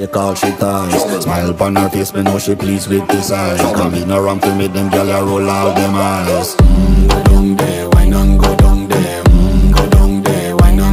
Take all she ties, smile upon her face, me know she pleased with this eyes. Come in around to meet them, girl, I roll out them eyes.